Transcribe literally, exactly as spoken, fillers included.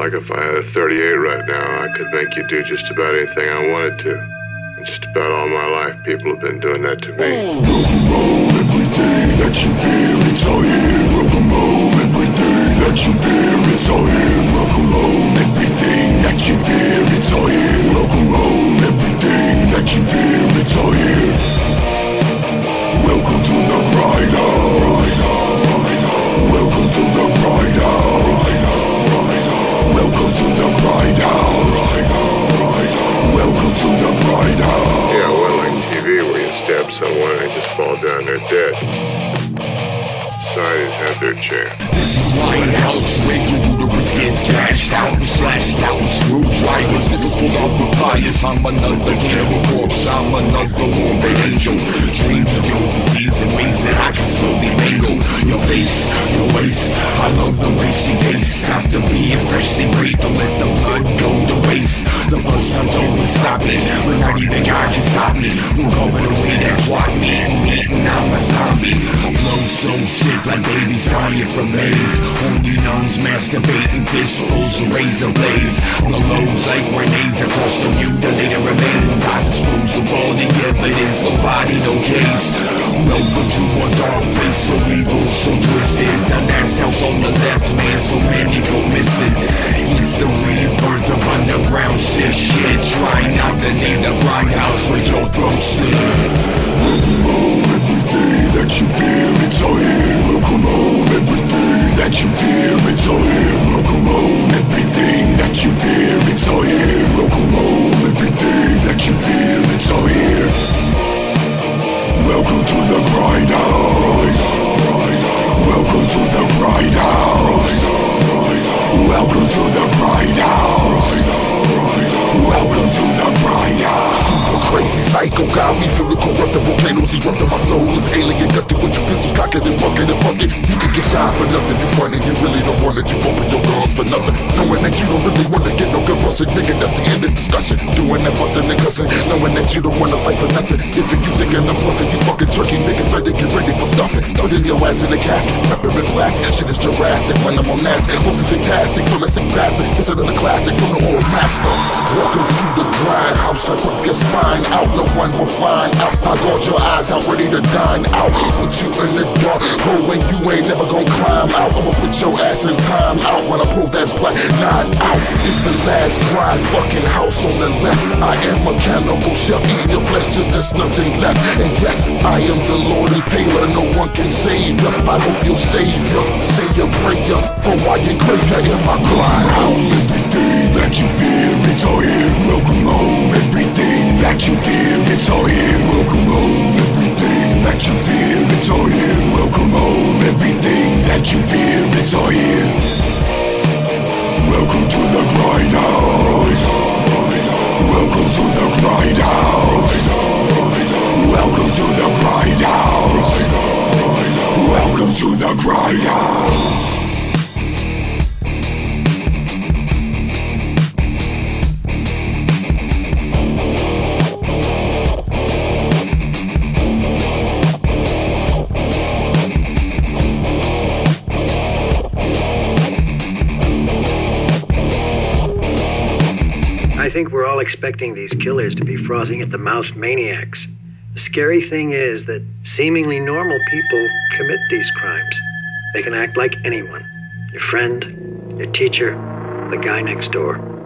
Like if I had a thirty-eight right now, I could make you do just about anything I wanted to. And just about all my life, people have been doing that to me. Rock'n'roll, everything that you feel, it's all here. Rock'n'roll, everything that you feel, it's all here. Rock'n'roll, everything that you feel, it's all here. Rock'n'roll, everything that you feel, it's all here. Welcome to the Gryndhouse. Welcome to the Gryndhouse. Welcome to the Gryndhouse. Welcome to the Gryndhouse. Yeah, well, like T V, where you stab someone and they just fall down, they're dead. Society's had their chance. This is Gryndhouse, where uterus gets gashed out and slashed out with screwdrivers. Niggas pulled off with pliers. I'm another terror corpse. I'm another war angel. Dreams of your disease in ways that I can slowly mangle. Your face, your waist. I love the way she tastes. After being freshly raped, don't let the blood go to waste. The first time's always stopping, but not even God can stop me. We're going away that twat, eating, eating, I'm a zombie. I flow so sick like babies dying from AIDS. Only nuns masturbating, pistols and razor blades. On the lows like grenades across the mutilated remains. I dispose of all the evidence, nobody, no case. Welcome to a dark place, so evil, so twisted. The last house on the left, man, so many go missing. It's the rebirth of underground shit, shit. Try not to name the Gryndhouse where your throat slit. Rock'n'roll, everything that you feel, it's all here. Rock'n'roll, everything that you feel, it's all here. Rock'n'roll, everything that you feel, it's all here. Rock'n'roll, everything that you feel, it's all here. Welcome to the Gryndhouse. Welcome to the Gryndhouse. Welcome to the Gryndhouse. Welcome to the Gryndhouse. Super crazy psycho got me from the corrupted volcanoes. Erupted my soul is alien. Nothing with your pistols cocked and bucking and fucking. You could get shot for nothing. You're running, you really don't want it. You bumping your guns for nothing. Knowing that you don't really wanna get no good busting, nigga. That's the end of discussion. Doing that fussing and cussing. Knowing that you don't wanna fight for nothing. If you thinking I'm bluffing, you fucking jerky niggas better get ready for stuffing. Putting your ass in the casket, wrapping in blast. Shit is Jurassic when I'm on mask. Most is fantastic from a sick bastard. Instead of the classic from the old master. Welcome to the Gryndhouse, I whip your spine out, no one will find out. I guard your eyes out, ready to dine out. Put you in the dark hole and you ain't never gonna climb out. I'ma put your ass in time out when I pull that black nine out. It's the last grind, fucking house on the left. I am a cannibal chef, eating your flesh till there's nothing left. And yes, I am the Lord and Paler, no one can save you. I hope you'll save you, say your prayer, for why you crave you in my Gryndhouse. Everything that you feel, it's all here. Welcome home, everything that you feel, it's all here. Welcome home, everything that you feel, it's all here. Welcome home, everything that you feel, it's all here. Welcome to the Gryndhouse. Welcome to the Gryndhouse. Welcome to the Gryndhouse. Welcome to the Gryndhouse. I think we're all expecting these killers to be frothing at the mouth maniacs. The scary thing is that seemingly normal people commit these crimes. They can act like anyone. Your friend, your teacher, the guy next door.